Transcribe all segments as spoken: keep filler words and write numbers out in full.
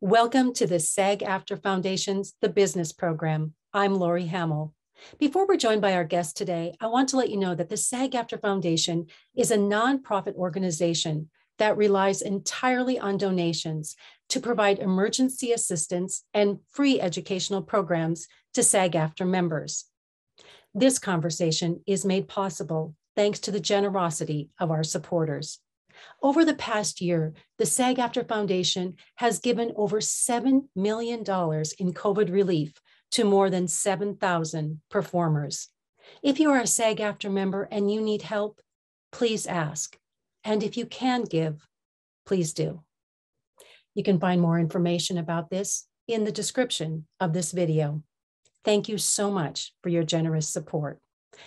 Welcome to the SAG-AFTRA Foundation's The Business Program. I'm Lori Hamill. Before we're joined by our guest today, I want to let you know that the SAG-AFTRA Foundation is a nonprofit organization that relies entirely on donations to provide emergency assistance and free educational programs to SAG-AFTRA members. This conversation is made possible thanks to the generosity of our supporters. Over the past year, the SAG-AFTRA Foundation has given over seven million dollars in COVID relief to more than seven thousand performers. If you are a SAG-AFTRA member and you need help, please ask. And if you can give, please do. You can find more information about this in the description of this video. Thank you so much for your generous support.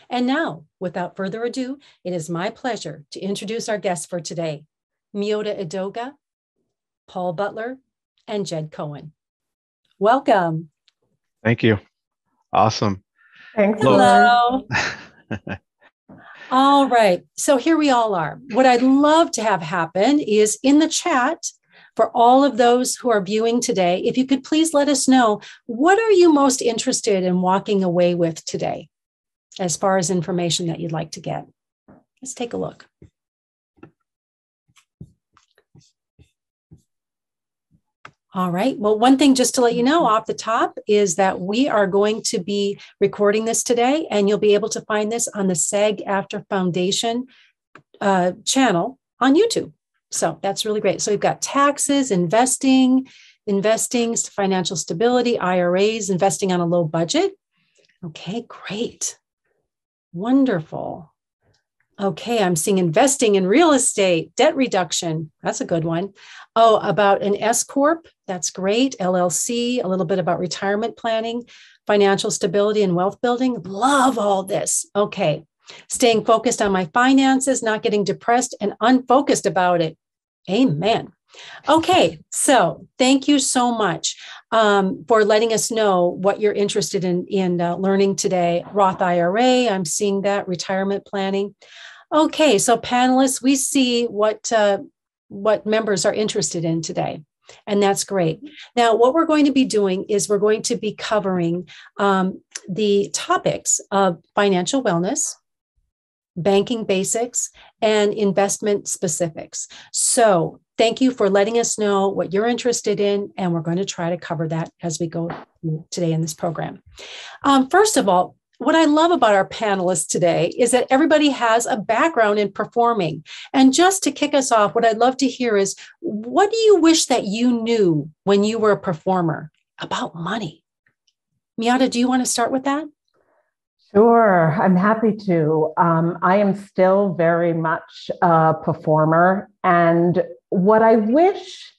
And now, without further ado, it is my pleasure to introduce our guests for today, Miata Edoga, Paul Butler, and Jed Cohen. Welcome. Thank you. Awesome. Thanks. Hello. Hello. All right. So here we all are. What I'd love to have happen is in the chat, for all of those who are viewing today, if you could please let us know, what are you most interested in walking away with today, as far as information that you'd like to get? Let's take a look. All right. Well, one thing just to let you know off the top is that we are going to be recording this today, and you'll be able to find this on the SAG-AFTRA Foundation uh, channel on YouTube. So that's really great. So we've got taxes, investing, investing, financial stability, I R As, investing on a low budget. Okay, great. Wonderful. Okay, I'm seeing investing in real estate, debt reduction. That's a good one. Oh, about an S corp. That's great. L L C, a little bit about retirement planning, financial stability and wealth building. Love all this. Okay. Staying focused on my finances, not getting depressed and unfocused about it. Amen. Okay, so thank you so much um, for letting us know what you're interested in, in uh, learning today. Roth I R A, I'm seeing that, retirement planning. Okay, so panelists, we see what, uh, what members are interested in today, and that's great. Now, what we're going to be doing is we're going to be covering um, the topics of financial wellness, banking basics, and investment specifics. So thank you for letting us know what you're interested in, and we're going to try to cover that as we go today in this program. Um, first of all, what I love about our panelists today is that everybody has a background in performing. And just to kick us off, what I'd love to hear is, what do you wish that you knew when you were a performer about money? Miata, do you want to start with that? Sure, I'm happy to. Um, I am still very much a performer. And what I wish,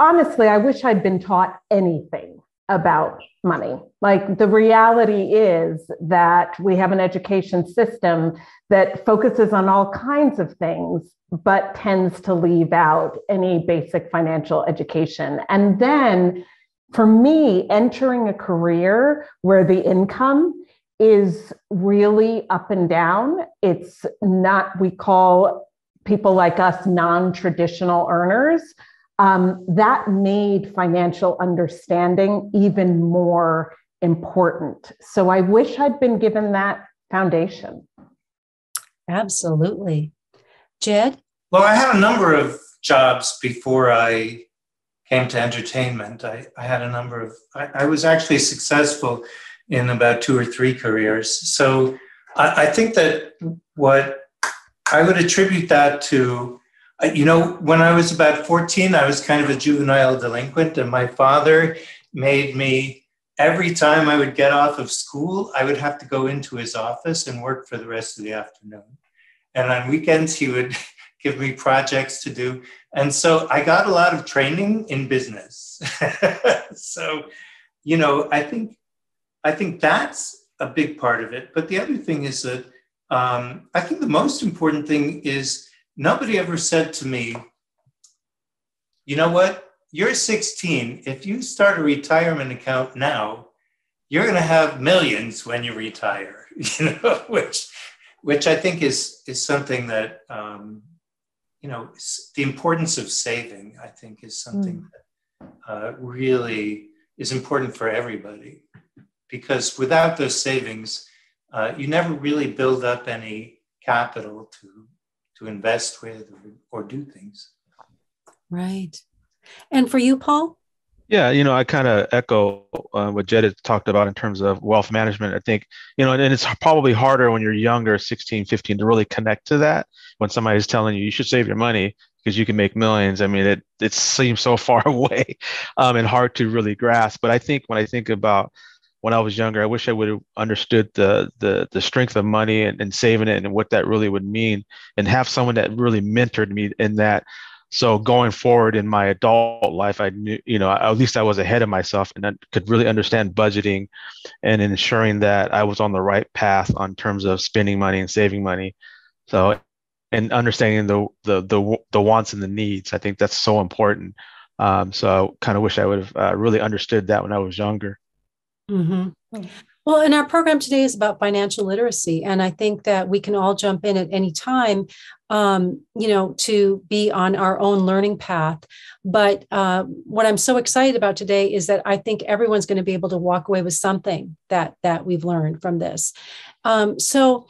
honestly, I wish I'd been taught anything about money. Like, the reality is that we have an education system that focuses on all kinds of things, but tends to leave out any basic financial education. And then for me, entering a career where the income is really up and down. It's not, we call people like us non-traditional earners. Um, that made financial understanding even more important. So I wish I'd been given that foundation. Absolutely. Jed? Well, I had a number of jobs before I came to entertainment. I, I had a number of, I, I was actually successful in about two or three careers. So I, I think that what I would attribute that to, you know, when I was about fourteen, I was kind of a juvenile delinquent, and my father made me, every time I would get off of school, I would have to go into his office and work for the rest of the afternoon. And on weekends, he would give me projects to do. And so I got a lot of training in business. So, you know, I think I think that's a big part of it. But the other thing is that um, I think the most important thing is nobody ever said to me, you know what, you're sixteen. If you start a retirement account now, you're going to have millions when you retire, you know, which which I think is, is something that, um, you know, the importance of saving, I think, is something mm. that uh, really is important for everybody, because without those savings, uh, you never really build up any capital to to invest with or, or do things. Right. And for you, Paul? Yeah, you know, I kind of echo uh, what Jed has talked about in terms of wealth management. I think, you know, and, and it's probably harder when you're younger, sixteen, fifteen, to really connect to that. When somebody's telling you, you should save your money because you can make millions. I mean, it it seems so far away um, and hard to really grasp. But I think when I think about when I was younger, I wish I would have understood the the the strength of money and, and saving it and what that really would mean, and have someone that really mentored me in that. So going forward in my adult life, I knew, you know, at least I was ahead of myself and I could really understand budgeting and ensuring that I was on the right path on terms of spending money and saving money. So, and understanding the the the, the wants and the needs, I think that's so important. Um, so I kind of wish I would have uh, really understood that when I was younger. Mm-hmm. Well, and our program today is about financial literacy. And I think that we can all jump in at any time, um, you know, to be on our own learning path. But uh, what I'm so excited about today is that I think everyone's going to be able to walk away with something that that we've learned from this. Um, so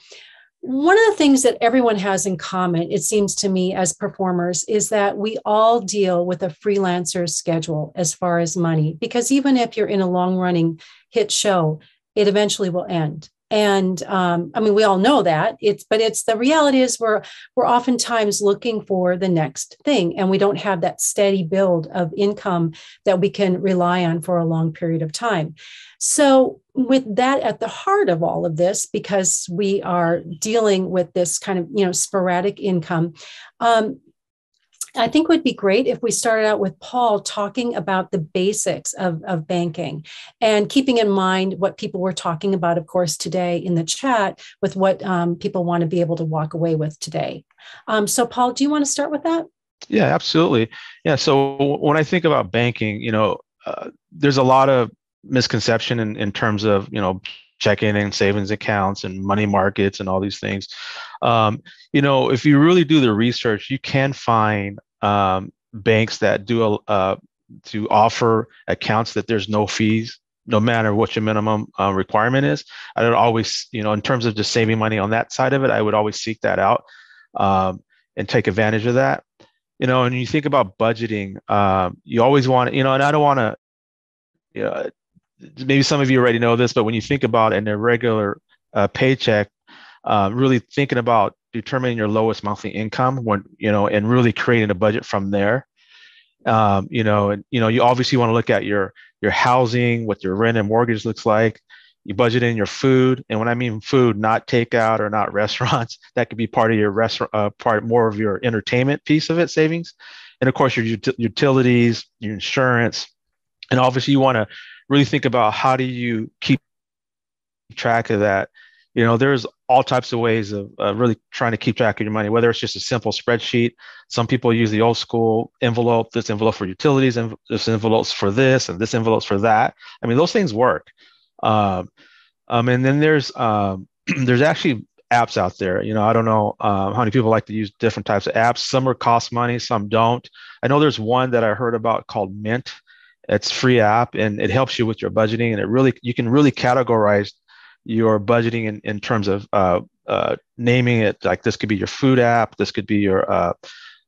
one of the things that everyone has in common, it seems to me, as performers, is that we all deal with a freelancer's schedule as far as money, because even if you're in a long running hit show, it eventually will end. And um, I mean, we all know that it's, but it's the reality is we're, we're oftentimes looking for the next thing, and we don't have that steady build of income that we can rely on for a long period of time. So with that at the heart of all of this, because we are dealing with this kind of, you know, sporadic income, um, I think it would be great if we started out with Paul talking about the basics of, of banking, and keeping in mind what people were talking about, of course, today in the chat, with what um, people want to be able to walk away with today. Um, so, Paul, do you want to start with that? Yeah, absolutely. Yeah. So when I think about banking, you know, uh, there's a lot of misconception in, in terms of, you know, checking and savings accounts and money markets and all these things. Um, you know, if you really do the research, you can find um, banks that do a, uh, to offer accounts that there's no fees, no matter what your minimum uh, requirement is. I don't always, you know, in terms of just saving money on that side of it, I would always seek that out um, and take advantage of that. You know, and you think about budgeting, uh, you always want, you know, and I don't want to, you know, maybe some of you already know this, but when you think about an irregular uh, paycheck, uh, really thinking about determining your lowest monthly income, when you know, and really creating a budget from there. Um, you know, and you know, you obviously want to look at your your housing, what your rent and mortgage looks like. You budget in your food, and when I mean food, not takeout or not restaurants, that could be part of your restaurant, uh, part more of your entertainment piece of it, savings, and of course your ut- utilities, your insurance, and obviously you want to really think about how do you keep track of that. You know, there's all types of ways of uh, really trying to keep track of your money, whether it's just a simple spreadsheet. Some people use the old school envelope, this envelope for utilities, and this envelope's for this, and this envelope's for that. I mean, those things work. Um, um, and then there's um, there's actually apps out there. You know, I don't know um, how many people like to use different types of apps. Some are cost money, some don't. I know there's one that I heard about called Mint. It's free app, and it helps you with your budgeting, and it really, you can really categorize your budgeting in, in terms of uh, uh, naming it. Like this could be your food app, this could be your uh,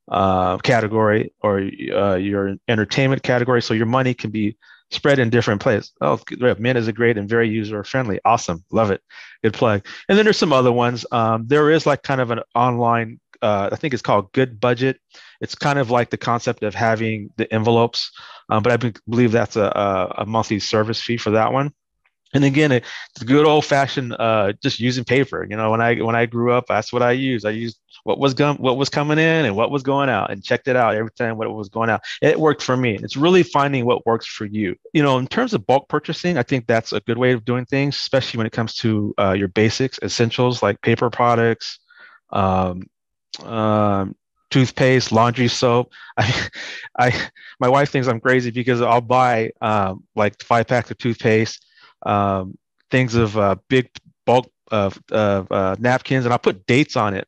uh, category, or uh, your entertainment category. So your money can be spread in different places. Oh, Mint is a great and very user friendly. Awesome, love it, good plug. And then there's some other ones. Um, there is like kind of an online, Uh, I think it's called Good Budget. It's kind of like the concept of having the envelopes, um, but I be- believe that's a, a, a monthly service fee for that one. And again, it's good old fashioned, uh, just using paper. You know, when I when I grew up, that's what I used. I used what was gum- what was coming in and what was going out, and checked it out every time what was going out. It worked for me. It's really finding what works for you. You know, in terms of bulk purchasing, I think that's a good way of doing things, especially when it comes to uh, your basics, essentials like paper products, Um, Um, toothpaste, laundry, soap. I, I, my wife thinks I'm crazy because I'll buy um, like five packs of toothpaste, um, things of uh, big bulk of, of uh, napkins, and I'll put dates on it.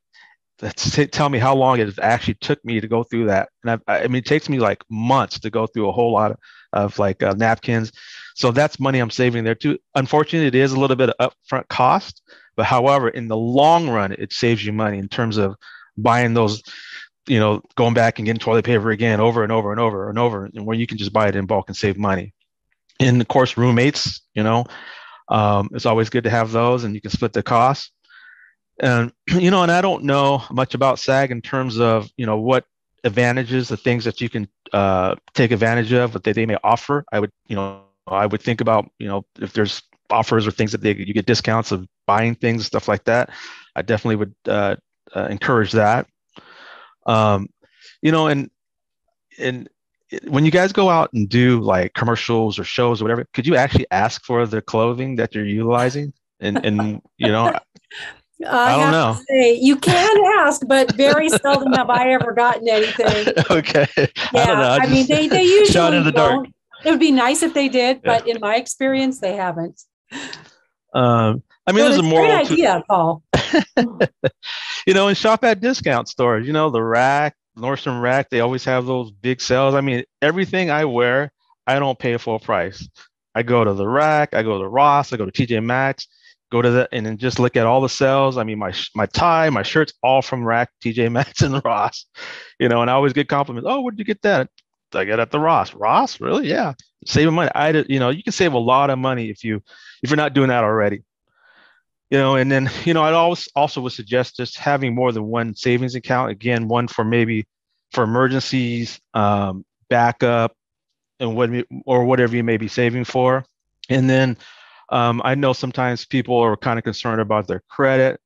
that's t- tell me how long it actually took me to go through that. And I've, I mean, it takes me like months to go through a whole lot of, of like uh, napkins. So that's money I'm saving there too. Unfortunately, it is a little bit of upfront cost, but however, in the long run, it saves you money in terms of buying those, you know, going back and getting toilet paper again, over and over and over and over, and where you can just buy it in bulk and save money. And of course, roommates, you know, um, it's always good to have those, and you can split the cost. And, you know, and I don't know much about SAG in terms of, you know, what advantages, the things that you can uh, take advantage of, what they, they may offer. I would, you know, I would think about, you know, if there's offers or things that they, you get discounts of buying things, stuff like that. I definitely would uh, uh, encourage that. Um, you know, and, and when you guys go out and do like commercials or shows or whatever, could you actually ask for the clothing that you're utilizing? And, and, you know, I, I don't know. Say, you can ask, but very seldom have I ever gotten anything. Okay. Yeah. I don't know. I, I mean, they, they usually shot in the don't. Dark. It would be nice if they did, yeah. But in my experience, they haven't. Um, I mean, but there's a moral. Great idea, Paul. You know, and shop at discount stores. You know, the Rack, Nordstrom Rack, they always have those big sales. I mean, everything I wear, I don't pay full price. I go to the Rack, I go to Ross, I go to T J Maxx, go to the, and then just look at all the sales. I mean, my my tie, my shirts, all from Rack, T J Maxx, and Ross. You know, and I always get compliments. Oh, where'd you get that? I got at the Ross. Ross, really? Yeah, saving money. I, you know, you can save a lot of money if you if you're not doing that already. You know, and then, you know, I'd always also would suggest just having more than one savings account. Again, one for maybe for emergencies, um, backup, and what or whatever you may be saving for. And then um, I know sometimes people are kind of concerned about their credit.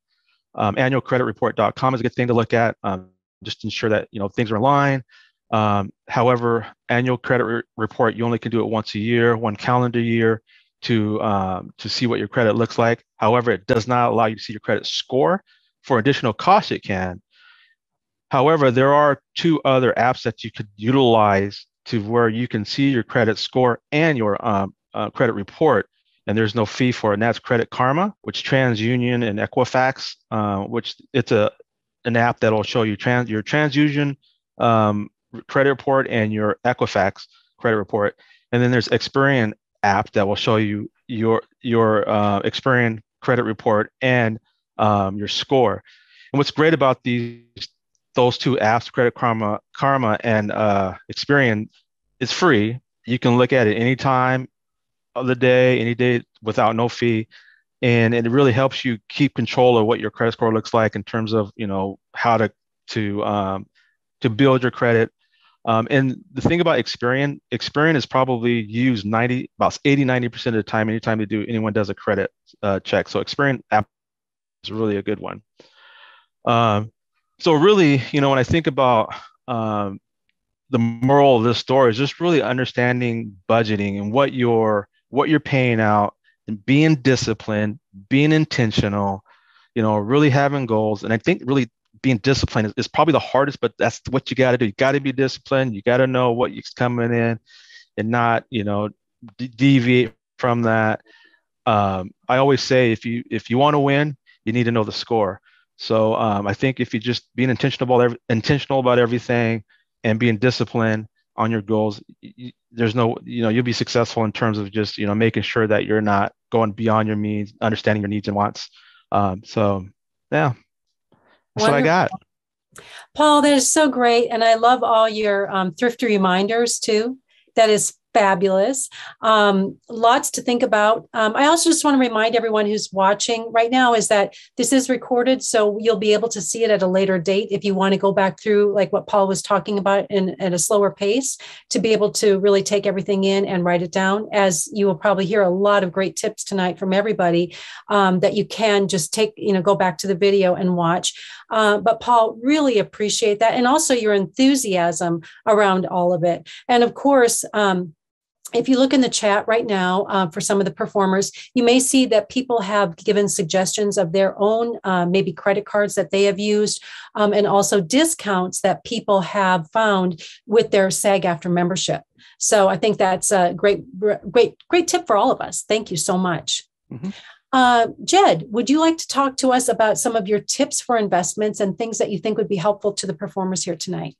Um, Annual credit report dot com is a good thing to look at. Um, just ensure that, you know, things are in line. Um, however, annual credit re- report, you only can do it once a year, one calendar year. to um, to see what your credit looks like. However, it does not allow you to see your credit score. For additional cost, it can. However, there are two other apps that you could utilize to where you can see your credit score and your um, uh, credit report, and there's no fee for it. And that's Credit Karma, which TransUnion and Equifax, uh, which it's a an app that'll show you trans, your TransUnion um, credit report and your Equifax credit report. And then there's Experian app that will show you your your uh, Experian credit report and um, your score. And what's great about these those two apps, Credit Karma, Karma and uh, Experian, it's free. You can look at it any time of the day, any day without no fee, and it really helps you keep control of what your credit score looks like in terms of, you know, how to to um, to build your credit. Um, and the thing about Experian, Experian is probably used ninety, about eighty, ninety percent of the time, anytime they do, anyone does a credit uh, check. So Experian app is really a good one. Um, so really, you know, when I think about um, the moral of this story is just really understanding budgeting and what you're, what you're paying out and being disciplined, being intentional, you know, really having goals. And I think really being disciplined is, is probably the hardest, but that's what you got to do. You got to be disciplined. You got to know what is coming in and not, you know, de- deviate from that. Um, I always say, if you, if you want to win, you need to know the score. So um, I think if you just being intentional about, every, intentional about everything and being disciplined on your goals, you, there's no, you know, you'll be successful in terms of just, you know, making sure that you're not going beyond your means, understanding your needs and wants. Um, so yeah. That's wonderful. What I got. Paul, that is so great. And I love all your um, thrifty reminders too. That is fabulous. Um, lots to think about. Um, I also just want to remind everyone who's watching right now is that this is recorded. So you'll be able to see it at a later date if you want to go back through like what Paul was talking about in, at a slower pace to be able to really take everything in and write it down, as you will probably hear a lot of great tips tonight from everybody um, that you can just take, you know, go back to the video and watch. Uh, but Paul, really appreciate that. And also your enthusiasm around all of it. And of course, um, if you look in the chat right now uh, for some of the performers, you may see that people have given suggestions of their own, uh, maybe credit cards that they have used, um, and also discounts that people have found with their SAG-AFTRA membership. So I think that's a great, great, great tip for all of us. Thank you so much. Mm-hmm. Uh, Jed, would you like to talk to us about some of your tips for investments and things that you think would be helpful to the performers here tonight?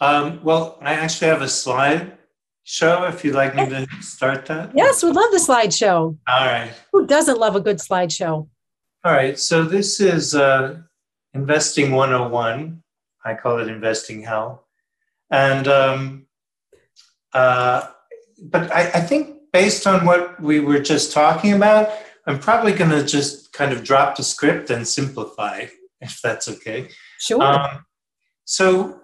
Um, well, I actually have a slideshow if you'd like me to start that. Yes, we love the slideshow. All right. Who doesn't love a good slideshow? All right. So this is uh, Investing one oh one. I call it Investing Hell. And um, uh, but I, I think based on what we were just talking about, I'm probably going to just kind of drop the script and simplify, if that's okay. Sure. Um, so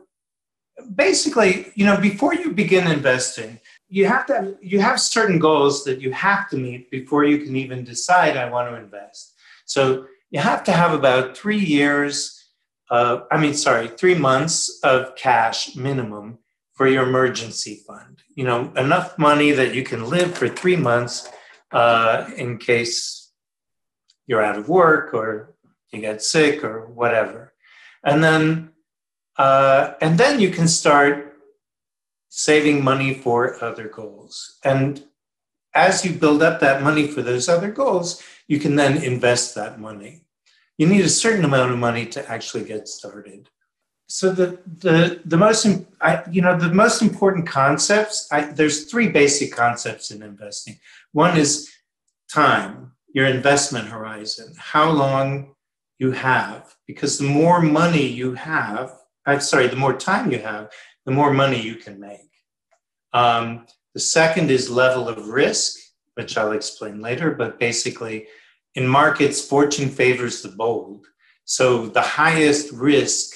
basically, you know, before you begin investing, you have to you have certain goals that you have to meet before you can even decide I want to invest. So you have to have about three years, uh, I mean, sorry, three months of cash minimum for your emergency fund, you know, enough money that you can live for three months uh, in case you're out of work or you get sick or whatever. And then uh, and then you can start saving money for other goals. And as you build up that money for those other goals, you can then invest that money. You need a certain amount of money to actually get started. So the the the most I, you know the most important concepts. I, there's three basic concepts in investing. One is time, your investment horizon, how long you have. Because the more money you have, I'm sorry, the more time you have, the more money you can make. Um, the second is level of risk, which I'll explain later. But basically, in markets, fortune favors the bold. So the highest risk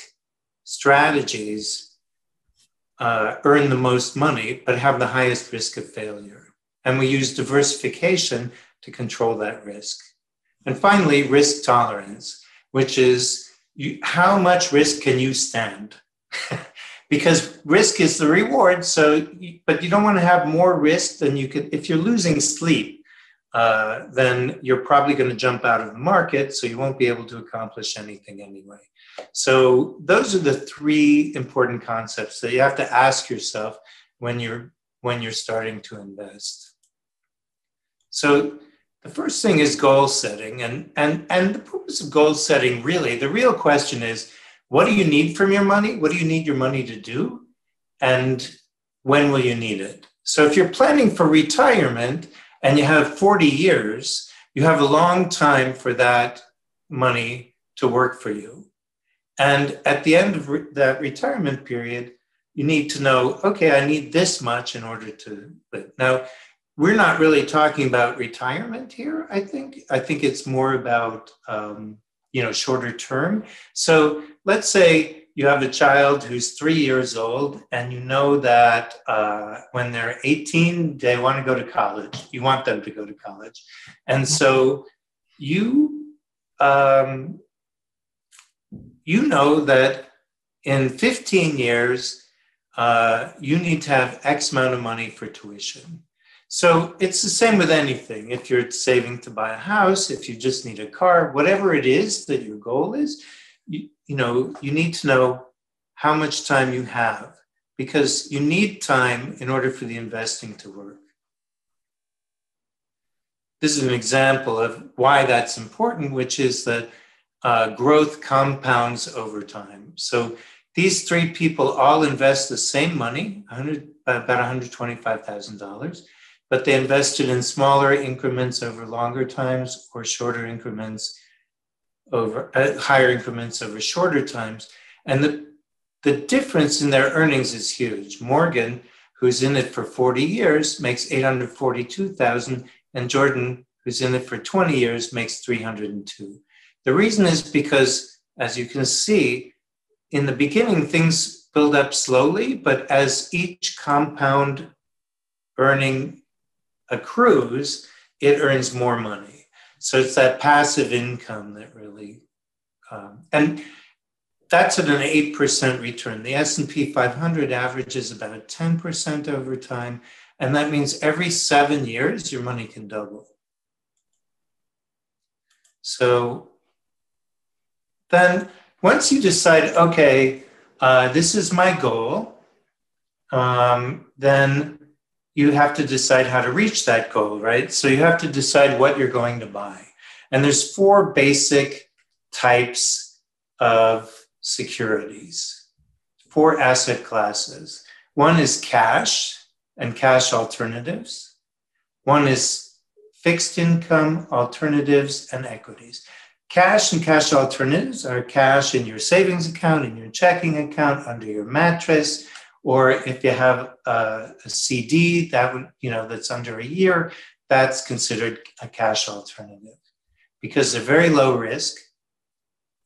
strategies uh, earn the most money, but have the highest risk of failure. And we use diversification to control that risk. And finally, risk tolerance, which is you, how much risk can you stand? Because risk is the reward, so but you don't want to have more risk than you could. If you're losing sleep, uh, then you're probably going to jump out of the market, so you won't be able to accomplish anything anyway. So those are the three important concepts that you have to ask yourself when you're when you're starting to invest. So the first thing is goal setting, and and and the purpose of goal setting, really, the real question is, what do you need from your money? What do you need your money to do? And when will you need it? So if you're planning for retirement and you have forty years, you have a long time for that money to work for you. And at the end of re- that retirement period, you need to know, okay, I need this much in order to live. Now, we're not really talking about retirement here, I think. I think it's more about, um, you know, shorter term. So let's say you have a child who's three years old and you know that uh, when they're eighteen, they want to go to college. You want them to go to college. And so you... Um, You know that in fifteen years, uh, you need to have X amount of money for tuition. So it's the same with anything. If you're saving to buy a house, if you just need a car, whatever it is that your goal is, you, you know, you need to know how much time you have, because you need time in order for the investing to work. This is an example of why that's important, which is that Uh, growth compounds over time. So these three people all invest the same money, one hundred, about one hundred twenty-five thousand dollars, but they invested in smaller increments over longer times or shorter increments over uh, higher increments over shorter times. And the, the difference in their earnings is huge. Morgan, who's in it for forty years, makes eight hundred forty-two thousand dollars, and Jordan, who's in it for twenty years, makes three hundred two thousand dollars. The reason is because, as you can see, in the beginning, things build up slowly, but as each compound earning accrues, it earns more money. So it's that passive income that really, um, and that's at an eight percent return. The S and P five hundred averages about ten percent over time, and that means every seven years, your money can double. So then once you decide, okay, uh, this is my goal, um, then you have to decide how to reach that goal, right? So you have to decide what you're going to buy. And there's four basic types of securities, four asset classes. One is cash and cash alternatives. One is fixed income, alternatives, and equities. Cash and cash alternatives are cash in your savings account, in your checking account, under your mattress, or if you have a, a C D that would, you know, that's under a year, that's considered a cash alternative because they're very low risk,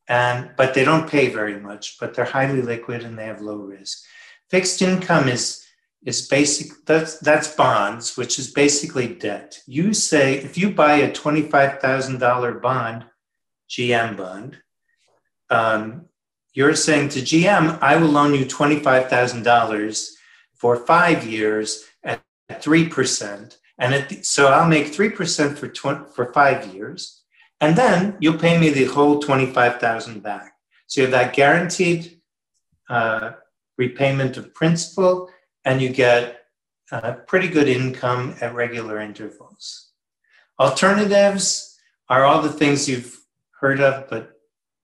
and but they don't pay very much, but they're highly liquid and they have low risk. Fixed income is is basic, that's, that's bonds, which is basically debt. You say, if you buy a twenty-five thousand dollars bond, G M bond, um, you're saying to G M, I will loan you twenty-five thousand dollars for five years at three percent. And at the, so I'll make three percent for twenty, for five years. And then you'll pay me the whole twenty-five thousand dollars back. So you have that guaranteed uh, repayment of principal, and you get uh, pretty good income at regular intervals. Alternatives are all the things you've heard of but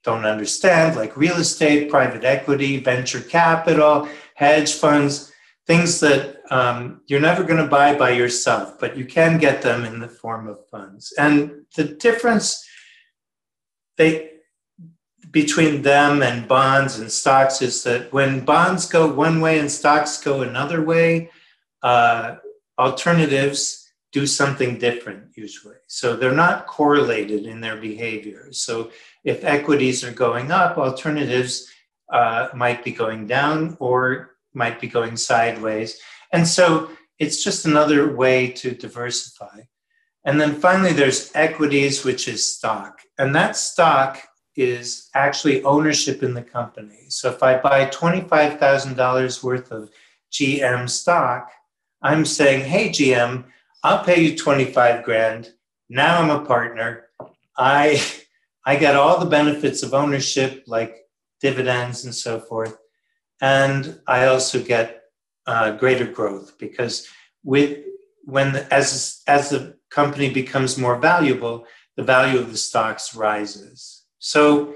don't understand, like real estate, private equity, venture capital, hedge funds, things that um, you're never going to buy by yourself, but you can get them in the form of funds. And the difference they, between them and bonds and stocks is that when bonds go one way and stocks go another way, uh, alternatives do something different usually. So they're not correlated in their behavior. So if equities are going up, alternatives uh, might be going down or might be going sideways. And so it's just another way to diversify. And then finally, there's equities, which is stock. And that stock is actually ownership in the company. So if I buy twenty-five thousand dollars worth of G M stock, I'm saying, hey, G M, I'll pay you twenty-five grand. Now I'm a partner. I, I got all the benefits of ownership, like dividends and so forth. And I also get uh, greater growth because with when the, as, as the company becomes more valuable, the value of the stocks rises. So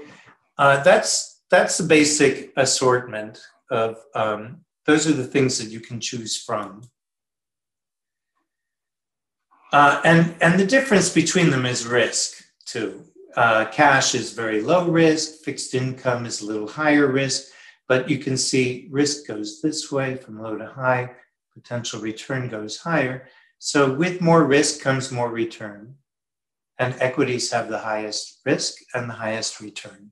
uh, that's that's the basic assortment of, um, those are the things that you can choose from. Uh, and, and the difference between them is risk too. Uh, cash is very low risk, fixed income is a little higher risk, but you can see risk goes this way from low to high, potential return goes higher. So with more risk comes more return. And equities have the highest risk and the highest return.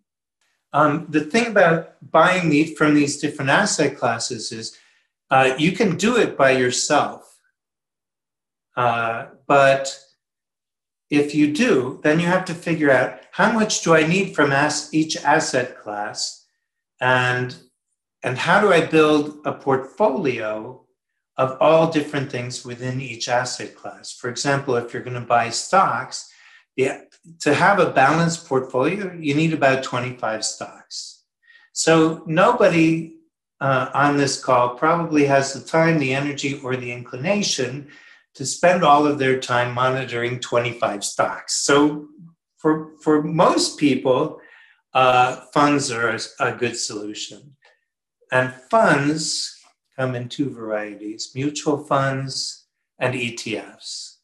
Um, the thing about buying the, from these different asset classes is uh, you can do it by yourself. Uh, but if you do, then you have to figure out how much do I need from as, each asset class and, and how do I build a portfolio of all different things within each asset class. For example, if you're going to buy stocks, yeah, to have a balanced portfolio, you need about twenty-five stocks. So nobody uh, on this call probably has the time, the energy, or the inclination to spend all of their time monitoring twenty-five stocks. So for, for most people, uh, funds are a, a good solution. And funds come in two varieties, mutual funds and E T Fs.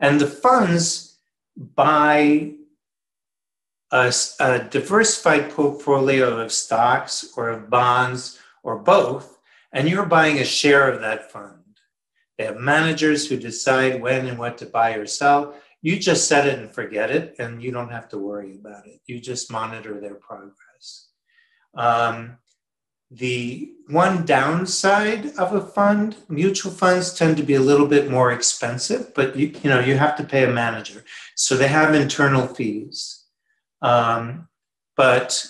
And the funds buy a, a diversified portfolio of stocks or of bonds or both, and you're buying a share of that fund. They have managers who decide when and what to buy or sell. You just set it and forget it, and you don't have to worry about it. You just monitor their progress. Um, the one downside of a fund, mutual funds tend to be a little bit more expensive, but you, you know, you have to pay a manager. So they have internal fees. Um, but,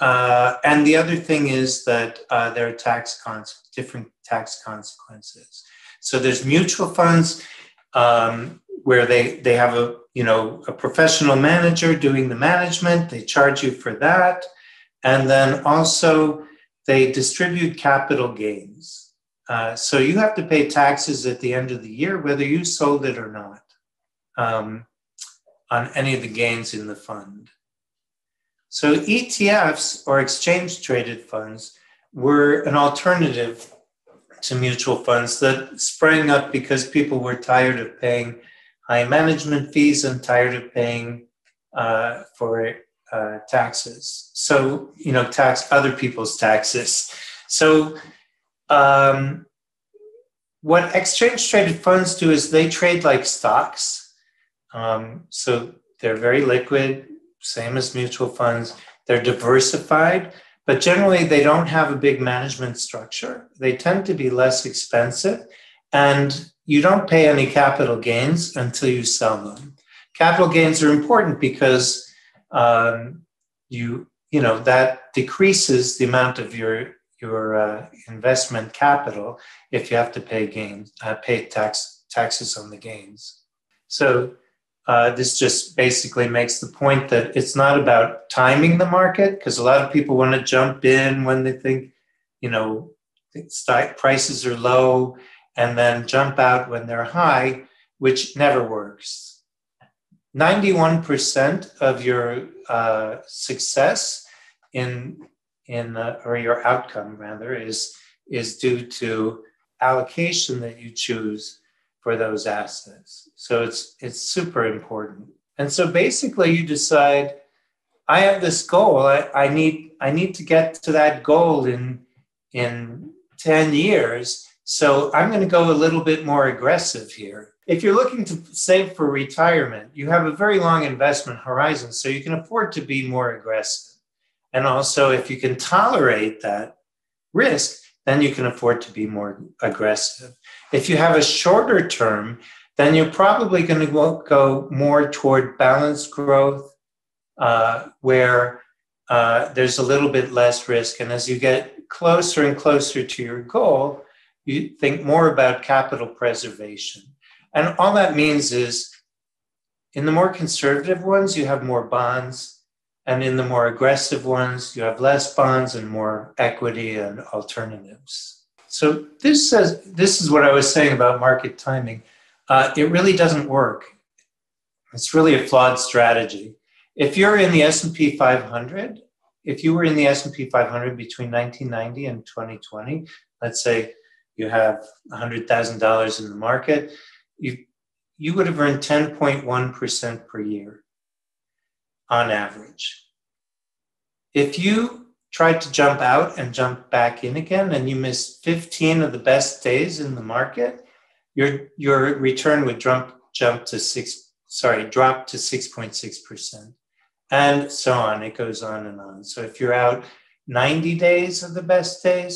uh, and the other thing is that uh, there are tax cons- different tax consequences. So there's mutual funds um, where they, they have a, you know, a professional manager doing the management, they charge you for that. And then also, they distribute capital gains Uh, so you have to pay taxes at the end of the year, whether you sold it or not, um, on any of the gains in the fund. So E T Fs, or exchange-traded funds, were an alternative to mutual funds that sprang up because people were tired of paying high management fees and tired of paying uh, for uh, taxes. So, you know, tax other people's taxes. So um, what exchange-traded funds do is they trade like stocks. Um, so they're very liquid, same as mutual funds. They're diversified, but generally they don't have a big management structure. They tend to be less expensive, and you don't pay any capital gains until you sell them. Capital gains are important because um, you you know that decreases the amount of your your uh, investment capital if you have to pay gains uh, pay tax taxes on the gains. So Uh, this just basically makes the point that it's not about timing the market, because a lot of people want to jump in when they think, you know, stock prices are low, and then jump out when they're high, which never works. ninety-one percent of your uh, success in in uh, or your outcome rather is is due to allocation that you choose for those assets. So it's it's super important. And so basically you decide, I have this goal, I, I need I need to get to that goal in in ten years. So I'm going to go a little bit more aggressive here. If you're looking to save for retirement, you have a very long investment horizon, so you can afford to be more aggressive. And also if you can tolerate that risk, then you can afford to be more aggressive. If you have a shorter term, then you're probably going to go more toward balanced growth, uh, where uh, there's a little bit less risk. And as you get closer and closer to your goal, you think more about capital preservation. And all that means is, in the more conservative ones, you have more bonds. And in the more aggressive ones, you have less bonds and more equity and alternatives. So this says, this is what I was saying about market timing. Uh, it really doesn't work. It's really a flawed strategy. If you're in the S and P five hundred, if you were in the S and P five hundred between nineteen ninety and twenty twenty, let's say you have one hundred thousand dollars in the market, you, you would have earned ten point one percent per year on average. If you tried to jump out and jump back in again, and you missed fifteen of the best days in the market, your your return would jump jump to six. Sorry, drop to six point six percent, and so on. It goes on and on. So if you're out ninety days of the best days,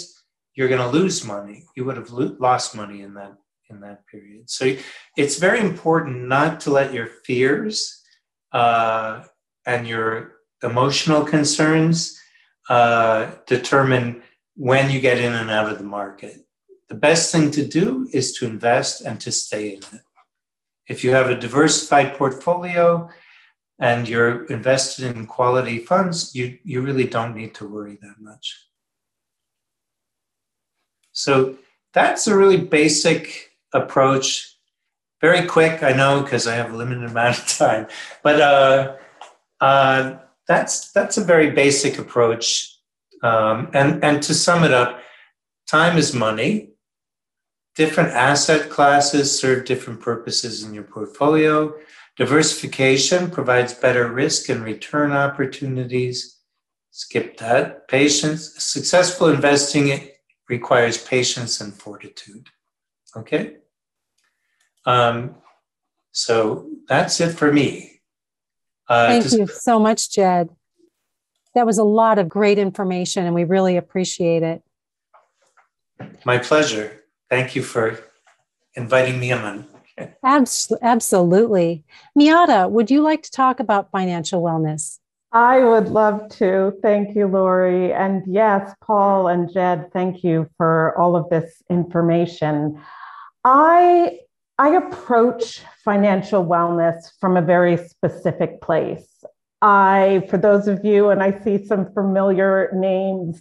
you're going to lose money. You would have lo- lost money in that in that period. So it's very important not to let your fears Uh, and your emotional concerns uh, determine when you get in and out of the market. The best thing to do is to invest and to stay in it. If you have a diversified portfolio and you're invested in quality funds, you, you really don't need to worry that much. So that's a really basic approach. Very quick, I know, because I have a limited amount of time, but uh, Uh, that's that's a very basic approach. Um, and, and to sum it up, time is money. Different asset classes serve different purposes in your portfolio. Diversification provides better risk and return opportunities. Skip that. Patience. Successful investing requires patience and fortitude. Okay? Um, so that's it for me. Uh, Thank just, you so much, Jed. That was a lot of great information, and we really appreciate it. My pleasure. Thank you for inviting me on. Abs- absolutely. Miata, would you like to talk about financial wellness? I would love to. Thank you, Lori. And yes, Paul and Jed, thank you for all of this information. I... I approach financial wellness from a very specific place. I, for those of you, and I see some familiar names,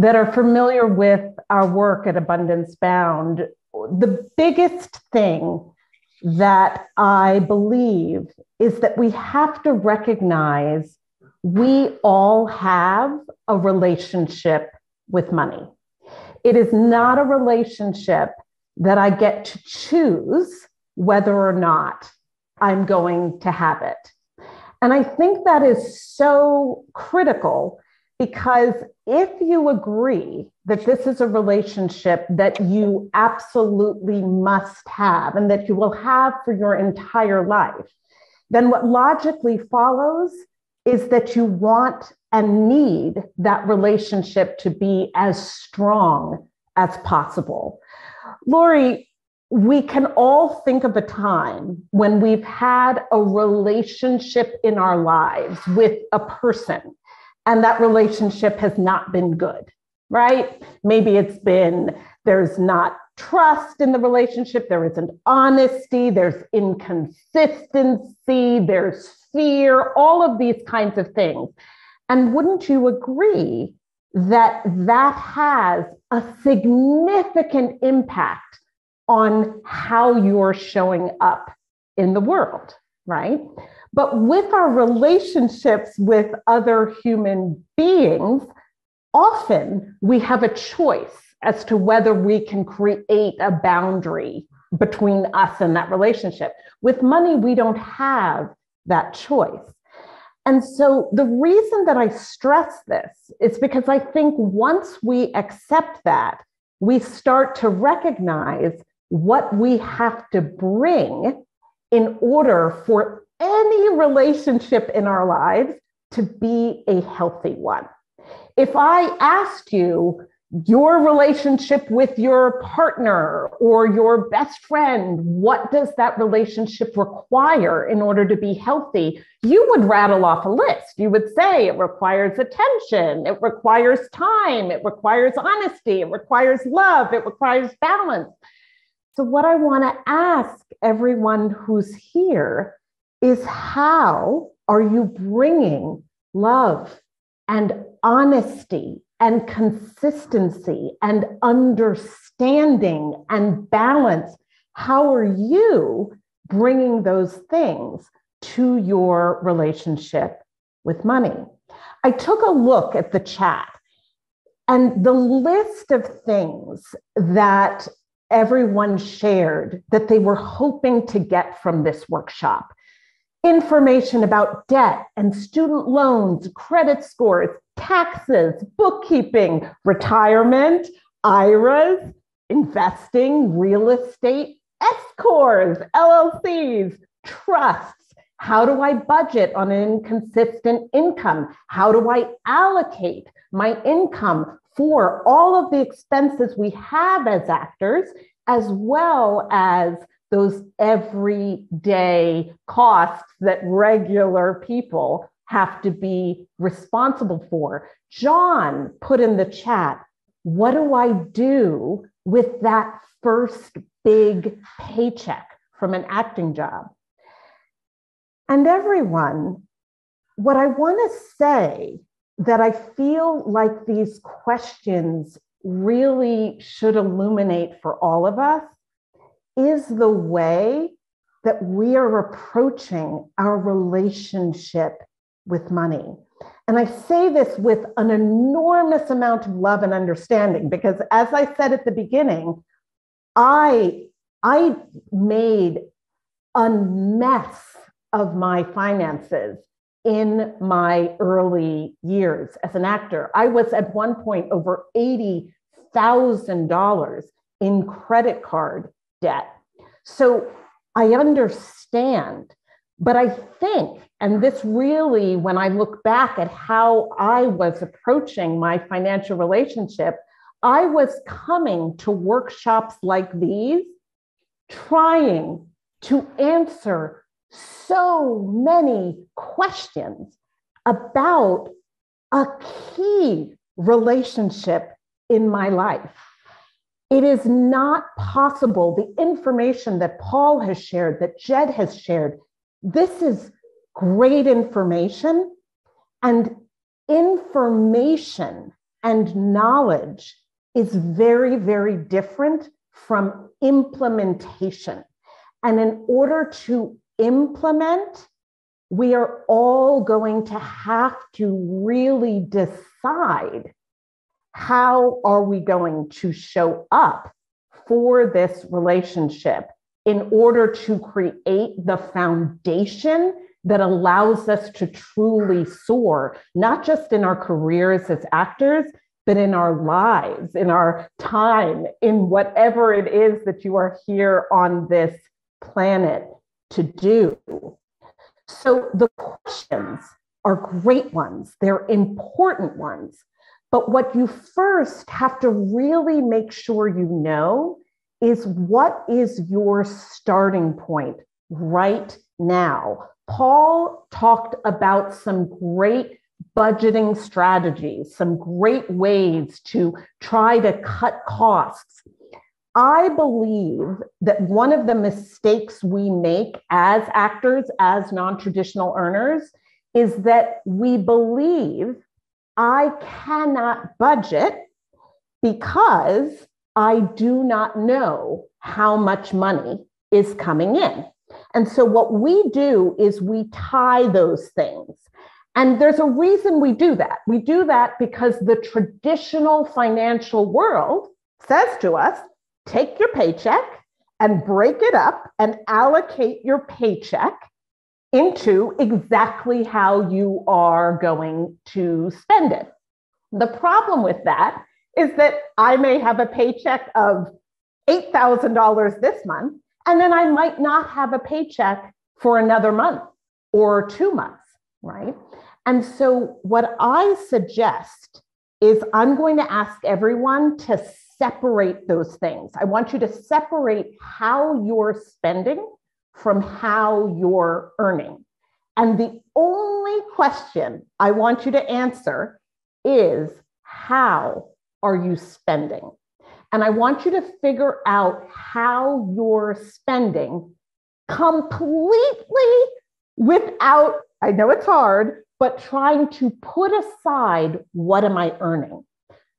that are familiar with our work at Abundance Bound, the biggest thing that I believe is that we have to recognize we all have a relationship with money. It is not a relationship that I get to choose whether or not I'm going to have it. And I think that is so critical, because if you agree that this is a relationship that you absolutely must have and that you will have for your entire life, then what logically follows is that you want and need that relationship to be as strong as possible. Lori, we can all think of a time when we've had a relationship in our lives with a person, and that relationship has not been good, right? Maybe it's been, there's not trust in the relationship, there isn't honesty, there's inconsistency, there's fear, all of these kinds of things. And wouldn't you agree that that has a significant impact on how you're showing up in the world, right? But with our relationships with other human beings, often we have a choice as to whether we can create a boundary between us and that relationship. With money, we don't have that choice. And so the reason that I stress this is because I think once we accept that, we start to recognize what we have to bring in order for any relationship in our lives to be a healthy one. If I asked you your relationship with your partner or your best friend, what does that relationship require in order to be healthy? You would rattle off a list. You would say it requires attention, it requires time, it requires honesty, it requires love, it requires balance. So what I want to ask everyone who's here is, how are you bringing love and honesty and consistency and understanding and balance? How are you bringing those things to your relationship with money? I took a look at the chat, and the list of things that everyone shared that they were hoping to get from this workshop: information about debt and student loans, credit scores, taxes, bookkeeping, retirement, I R As, investing, real estate, S corps, L L Cs, trusts. How do I budget on an inconsistent income? How do I allocate my income for all of the expenses we have as actors, as well as those everyday costs that regular people have to be responsible for? John put in the chat, what do I do with that first big paycheck from an acting job? And everyone, what I want to say that I feel like these questions really should illuminate for all of us is the way that we are approaching our relationship with money. And I say this with an enormous amount of love and understanding, because as I said at the beginning, I, I made a mess of my finances in my early years as an actor. I was at one point over eighty thousand dollars in credit card debt. So I understand, but I think, and this really, when I look back at how I was approaching my financial relationship, I was coming to workshops like these, trying to answer so many questions about a key relationship in my life. It is not possible. The information that Paul has shared, that Jed has shared, this is great information, and information and knowledge is very, very different from implementation. And in order to implement, we are all going to have to really decide how are we going to show up for this relationship in order to create the foundation that allows us to truly soar, not just in our careers as actors, but in our lives, in our time, in whatever it is that you are here on this planet to do. So the questions are great ones. They're important ones. But what you first have to really make sure you know is what is your starting point right now? Paul talked about some great budgeting strategies, some great ways to try to cut costs. I believe that one of the mistakes we make as actors, as non-traditional earners, is that we believe I cannot budget because I do not know how much money is coming in. And so what we do is we tie those things. And there's a reason we do that. We do that because the traditional financial world says to us, take your paycheck and break it up and allocate your paycheck into exactly how you are going to spend it. The problem with that is that I may have a paycheck of eight thousand dollars this month, and then I might not have a paycheck for another month or two months, right? And so what I suggest is I'm going to ask everyone to separate those things. I want you to separate how you're spending from how you're earning. And the only question I want you to answer is, how are you spending? And I want you to figure out how you're spending completely without, I know it's hard, but trying to put aside, what am I earning?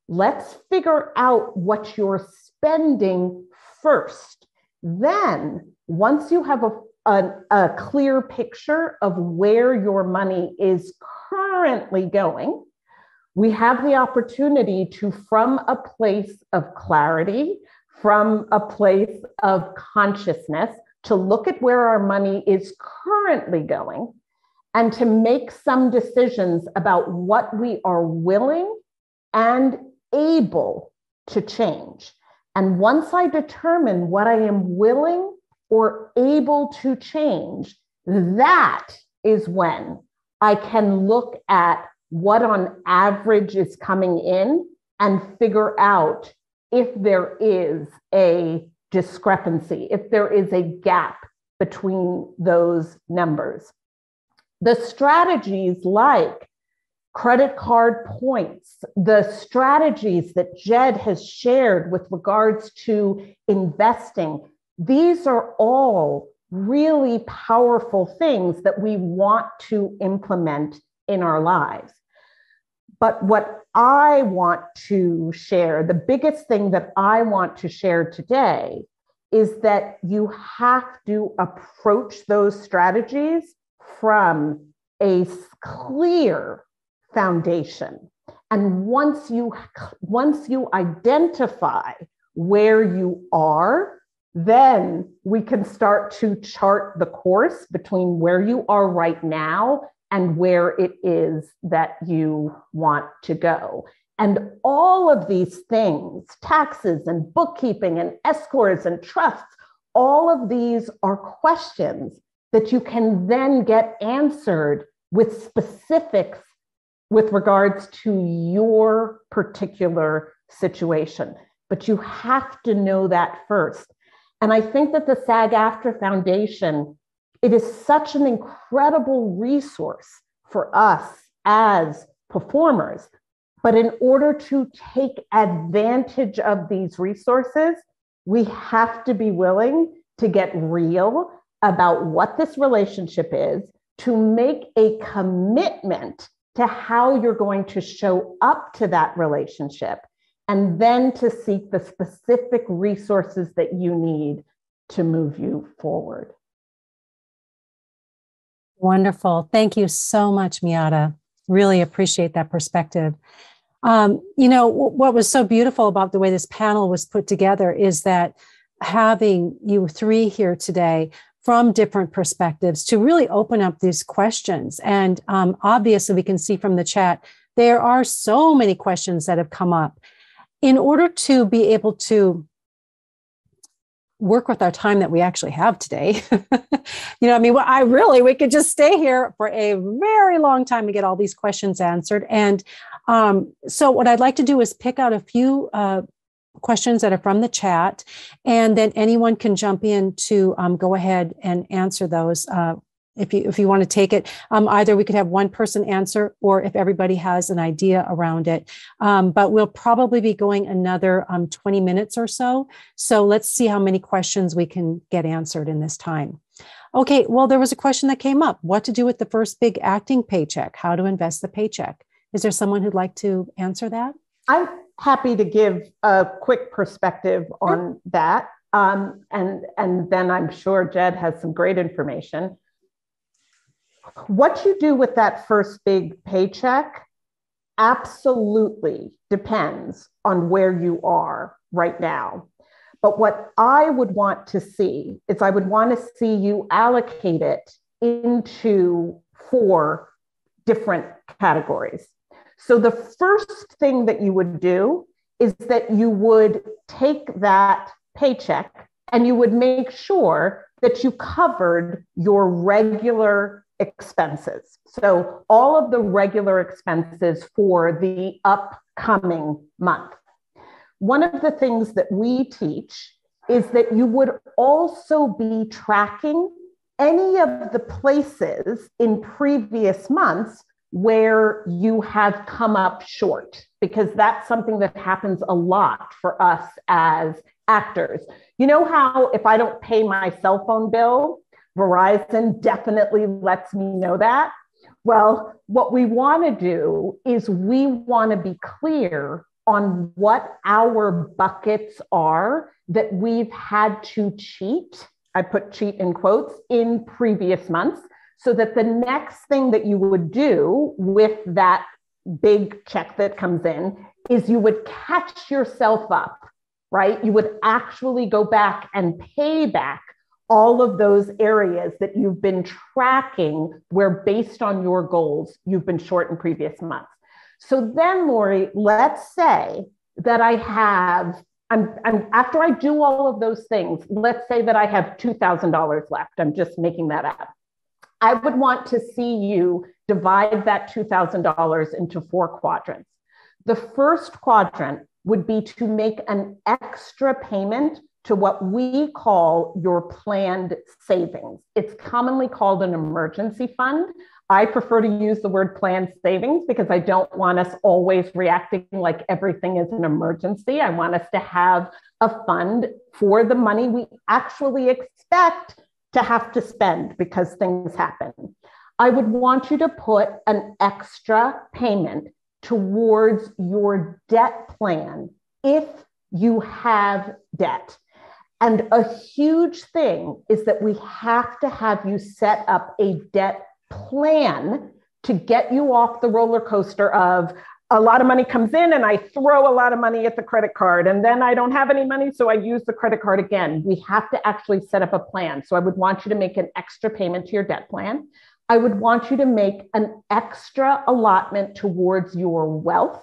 Let's figure out what you're spending first. Then, once you have a, a, a clear picture of where your money is currently going, we have the opportunity to, from a place of clarity, from a place of consciousness, to look at where our money is currently going and to make some decisions about what we are willing and able to change. And once I determine what I am willing or able to change, that is when I can look at what on average is coming in and figure out if there is a discrepancy, if there is a gap between those numbers. The strategies like credit card points, the strategies that Jed has shared with regards to investing, these are all really powerful things that we want to implement in our lives. But what I want to share, the biggest thing that I want to share today, is that you have to approach those strategies from a clear foundation. And once you, once you identify where you are, then we can start to chart the course between where you are right now and where it is that you want to go. And all of these things, taxes and bookkeeping and S corps and trusts, all of these are questions that you can then get answered with specifics with regards to your particular situation. But you have to know that first. And I think that the SAG-AFTRA Foundation, it is such an incredible resource for us as performers. But in order to take advantage of these resources, we have to be willing to get real about what this relationship is, to make a commitment to how you're going to show up to that relationship, and then to seek the specific resources that you need to move you forward. Wonderful. Thank you so much, Miata. Really appreciate that perspective. Um, you know, w- what was so beautiful about the way this panel was put together is that having you three here today from different perspectives to really open up these questions. And um, obviously, we can see from the chat, there are so many questions that have come up. In order to be able to work with our time that we actually have today, you know, I mean, well, I really, we could just stay here for a very long time to get all these questions answered. And um, so what I'd like to do is pick out a few uh, questions that are from the chat, and then anyone can jump in to um, go ahead and answer those uh, if you if you want to take it. Um, either we could have one person answer, or if everybody has an idea around it. Um, but we'll probably be going another um, twenty minutes or so. So let's see how many questions we can get answered in this time. Okay, well, there was a question that came up. What to do with the first big acting paycheck? How to invest the paycheck? Is there someone who'd like to answer that? I'm happy to give a quick perspective on that. Um, and, and then I'm sure Jed has some great information. What you do with that first big paycheck absolutely depends on where you are right now. But what I would want to see is I would want to see you allocate it into four different categories. So the first thing that you would do is that you would take that paycheck and you would make sure that you covered your regular expenses. So all of the regular expenses for the upcoming month. One of the things that we teach is that you would also be tracking any of the places in previous months where you have come up short, because that's something that happens a lot for us as actors. You know how if I don't pay my cell phone bill, Verizon definitely lets me know that? Well, what we want to do is we want to be clear on what our buckets are that we've had to cheat, I put cheat in quotes, in previous months, so that the next thing that you would do with that big check that comes in is you would catch yourself up, right? You would actually go back and pay back all of those areas that you've been tracking where, based on your goals, you've been short in previous months. So then, Lori, let's say that I have, I'm, I'm after I do all of those things, let's say that I have two thousand dollars left. I'm just making that up. I would want to see you divide that two thousand dollars into four quadrants. The first quadrant would be to make an extra payment to what we call your planned savings. It's commonly called an emergency fund. I prefer to use the word planned savings because I don't want us always reacting like everything is an emergency. I want us to have a fund for the money we actually expect to have to spend because things happen. I would want you to put an extra payment towards your debt plan if you have debt. And a huge thing is that we have to have you set up a debt plan to get you off the roller coaster of a lot of money comes in and I throw a lot of money at the credit card, and then I don't have any money, so I use the credit card again. We have to actually set up a plan. So I would want you to make an extra payment to your debt plan. I would want you to make an extra allotment towards your wealth.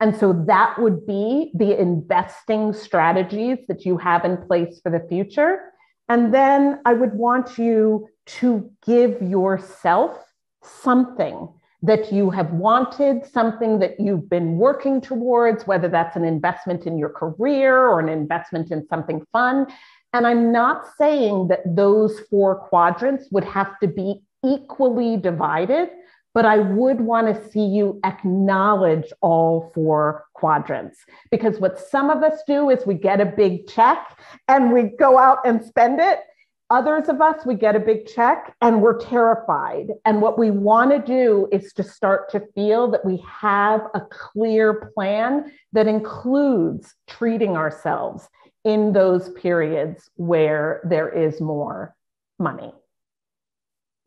And so that would be the investing strategies that you have in place for the future. And then I would want you to give yourself something that you have wanted, something that you've been working towards, whether that's an investment in your career or an investment in something fun. And I'm not saying that those four quadrants would have to be equally divided, but I would want to see you acknowledge all four quadrants, because what some of us do is we get a big check and we go out and spend it. Others of us, we get a big check and we're terrified. And what we want to do is to start to feel that we have a clear plan that includes treating ourselves in those periods where there is more money.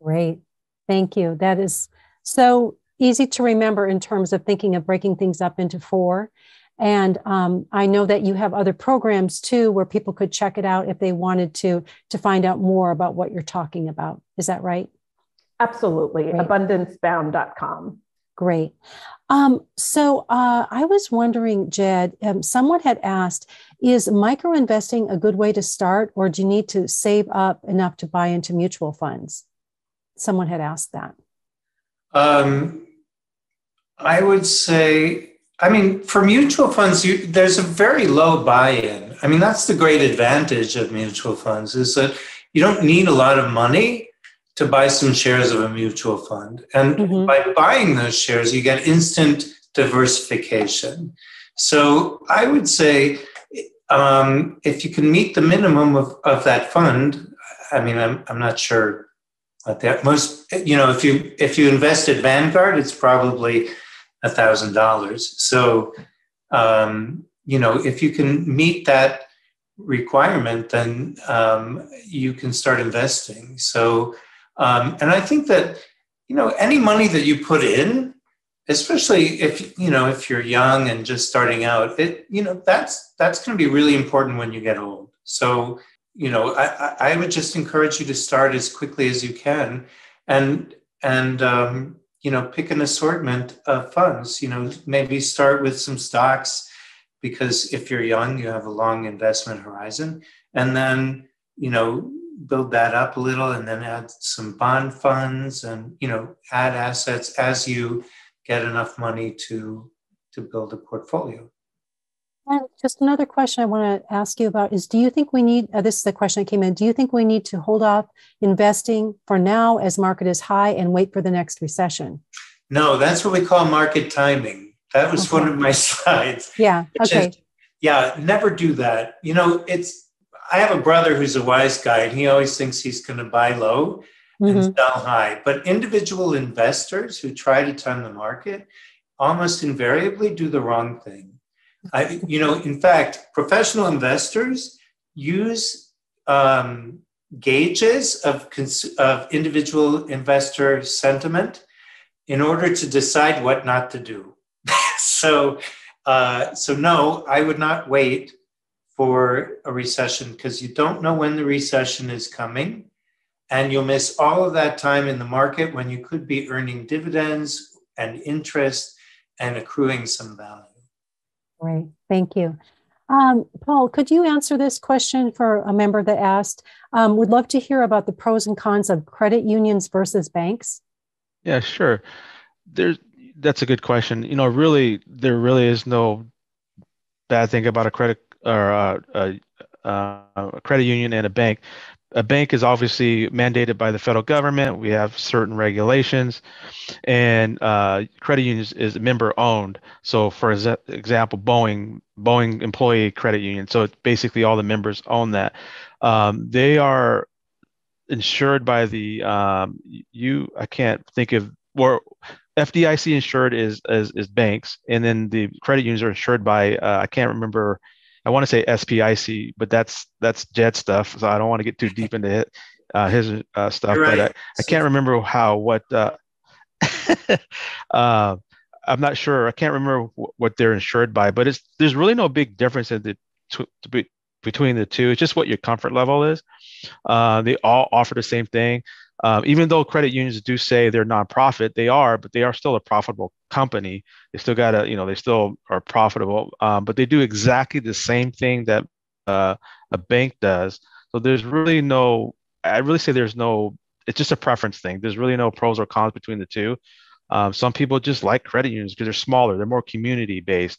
Great. Thank you. That is so easy to remember in terms of thinking of breaking things up into four. And um, I know that you have other programs too, where people could check it out if they wanted to, to find out more about what you're talking about. Is that right? Absolutely. Great. abundance bound dot com. Great. Um, so uh, I was wondering, Jed, um, someone had asked, is microinvesting a good way to start, or do you need to save up enough to buy into mutual funds? Someone had asked that. Um, I would say, I mean, for mutual funds, you, there's a very low buy-in. I mean, that's the great advantage of mutual funds, is that you don't need a lot of money to buy some shares of a mutual fund. And mm-hmm. by buying those shares, you get instant diversification. So I would say um, if you can meet the minimum of, of that fund, I mean, I'm, I'm not sure what that most, you know, if you, if you invest at Vanguard, it's probably a thousand dollars. So, um, you know, if you can meet that requirement, then um, you can start investing. So, um, and I think that, you know, any money that you put in, especially if, you know, if you're young and just starting out, it, you know, that's, that's going to be really important when you get old. So, you know, I, I would just encourage you to start as quickly as you can, and, and, um, you know, pick an assortment of funds. You know, maybe start with some stocks, because if you're young, you have a long investment horizon, and then, you know, build that up a little, and then add some bond funds, and, you know, add assets as you get enough money to, to build a portfolio. And just another question I want to ask you about is, do you think we need, uh, this is the question that came in, do you think we need to hold off investing for now as market is high and wait for the next recession? No, that's what we call market timing. That was okay. One of my slides. Yeah, okay. Is, yeah, never do that. You know, it's, I have a brother who's a wise guy, and he always thinks he's going to buy low mm-hmm. and sell high. But individual investors who try to time the market almost invariably do the wrong thing. I, you know, in fact, professional investors use um, gauges of, cons- of individual investor sentiment in order to decide what not to do. so, uh, so no, I would not wait for a recession, because you don't know when the recession is coming, and you'll miss all of that time in the market when you could be earning dividends and interest and accruing some value. Great. Thank you. Um, Paul, could you answer this question for a member that asked, um, would love to hear about the pros and cons of credit unions versus banks? Yeah, sure. There's, that's a good question. You know, really, there really is no bad thing about a credit or a, a, a credit union and a bank. A bank is obviously mandated by the federal government. We have certain regulations, and uh, credit unions is member owned. So for ex- example, Boeing, Boeing employee credit union. So it's basically all the members own that. Um, they are insured by the, um, you, I can't think of, or F D I C insured is, is, is banks. And then the credit unions are insured by, uh, I can't remember, I want to say S P I C, but that's that's Jed stuff, so I don't want to get too deep into it, uh, his uh, stuff. Right. But I, I can't remember how what. Uh, uh, I'm not sure. I can't remember w- what they're insured by, but it's there's really no big difference in the t- t- between the two. It's just what your comfort level is. Uh, they all offer the same thing. Um, even though credit unions do say they're nonprofit, they are, but they are still a profitable company. They still got to, you know, they still are profitable, um, but they do exactly the same thing that uh, a bank does. So there's really no, I really say there's no, it's just a preference thing. There's really no pros or cons between the two. Um, some people just like credit unions because they're smaller, they're more community based,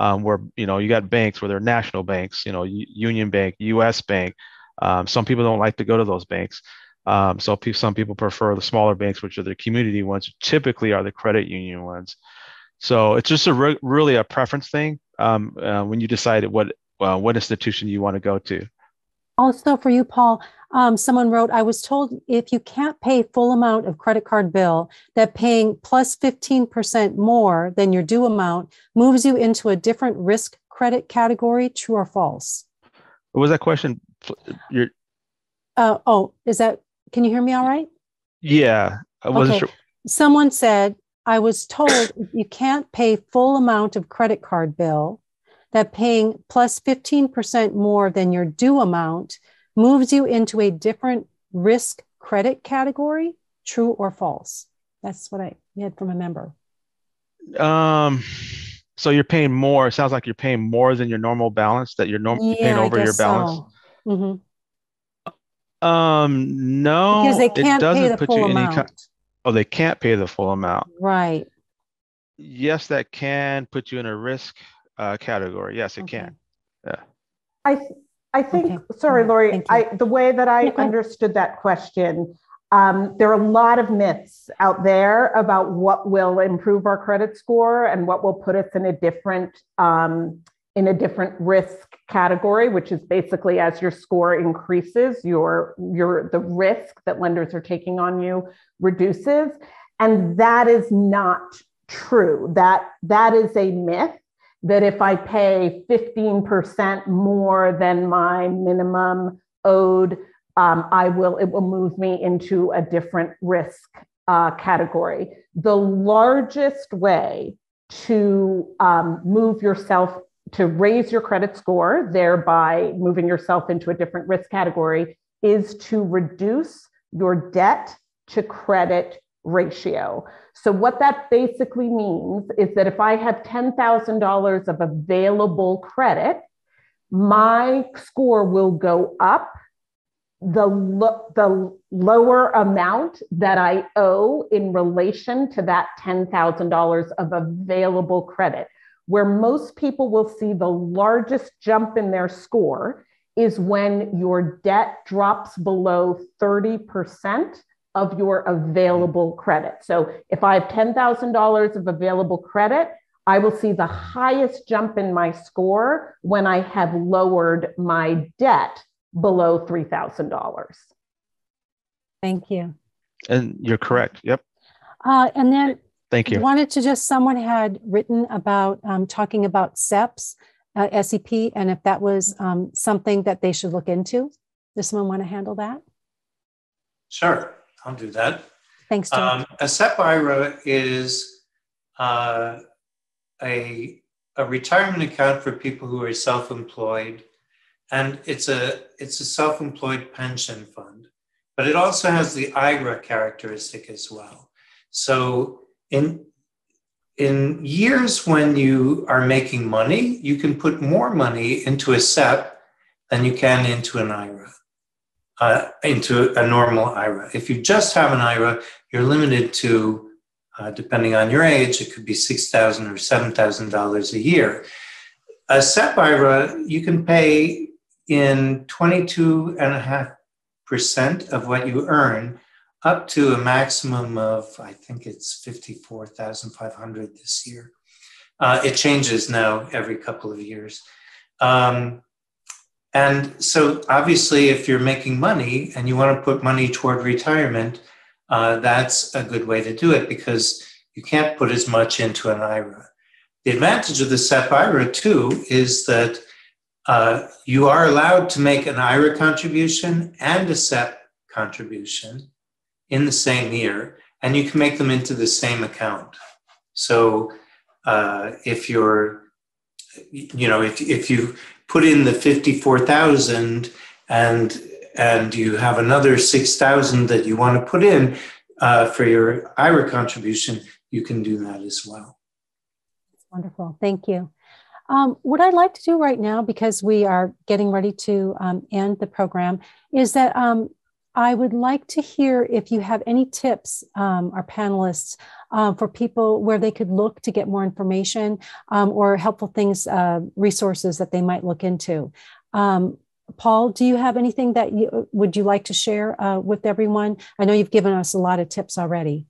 um, where, you know, you got banks where they're national banks, you know, U- Union Bank, U S Bank. Um, some people don't like to go to those banks. Um, so pe- some people prefer the smaller banks, which are the community ones, which typically are the credit union ones. So it's just a re- really a preference thing um, uh, when you decide what uh, what institution you want to go to. Also for you, Paul, um, someone wrote, I was told if you can't pay full amount of credit card bill, that paying plus fifteen percent more than your due amount moves you into a different risk credit category. True or false? What was that question? Your... Uh, oh, is that, can you hear me all right? Yeah, I wasn't okay. sure. Someone said, I was told if you can't pay full amount of credit card bill, that paying plus fifteen percent more than your due amount moves you into a different risk credit category, true or false? That's what I had from a member. Um, so you're paying more. It sounds like you're paying more than your normal balance, that you're normally yeah, paying over your balance. So. Mm-hmm. Um, no, because they can't it doesn't pay the put full you amount. Any, oh, they can't pay the full amount. Right. Yes, that can put you in a risk Uh, category. Yes, it okay. can. Yeah. I th- I think, okay. sorry, Lori, I, the way that I okay. understood that question, um, there are a lot of myths out there about what will improve our credit score and what will put us in a different, um, in a different risk category, which is basically as your score increases, your, your, the risk that lenders are taking on you reduces. And that is not true. That, that is a myth. That if I pay fifteen percent more than my minimum owed, um, I will, it will move me into a different risk uh, category. The largest way to um, move yourself, to raise your credit score, thereby moving yourself into a different risk category, is to reduce your debt to credit ratio. So what that basically means is that if I have ten thousand dollars of available credit, my score will go up the, lo- the lower amount that I owe in relation to that ten thousand dollars of available credit. Where most people will see the largest jump in their score is when your debt drops below thirty percent of your available credit. So if I have ten thousand dollars of available credit, I will see the highest jump in my score when I have lowered my debt below three thousand dollars. Thank you. And you're correct. Yep. Uh, and then thank you. Wanted to just, someone had written about um, talking about S E Ps, uh, S E P, and if that was um, something that they should look into. Does someone want to handle that? Sure. I'll do that. Thanks, Joel. Um, a S E P I R A is uh, a a retirement account for people who are self-employed, and it's a it's a self-employed pension fund. But it also has the I R A characteristic as well. So in in years when you are making money, you can put more money into a S E P than you can into an I R A. Uh, into a normal I R A. If you just have an I R A, you're limited to, uh, depending on your age, it could be six thousand dollars or seven thousand dollars a year. A S E P I R A, you can pay in twenty-two point five percent of what you earn up to a maximum of, I think it's fifty-four thousand five hundred dollars this year. Uh, it changes now every couple of years. Um, And so obviously, if you're making money and you want to put money toward retirement, uh, that's a good way to do it because you can't put as much into an I R A. The advantage of the S E P I R A, too, is that uh, you are allowed to make an I R A contribution and a S E P contribution in the same year, and you can make them into the same account. So uh, if you're, you know, if if you put in the fifty-four thousand and and you have another six thousand that you want to put in uh, for your I R A contribution, you can do that as well. That's wonderful. Thank you. Um, what I'd like to do right now, because we are getting ready to um, end the program, is that um, I would like to hear if you have any tips, um, our panelists, uh, for people where they could look to get more information um, or helpful things, uh, resources that they might look into. Um, Paul, do you have anything that you would you like to share uh, with everyone? I know you've given us a lot of tips already.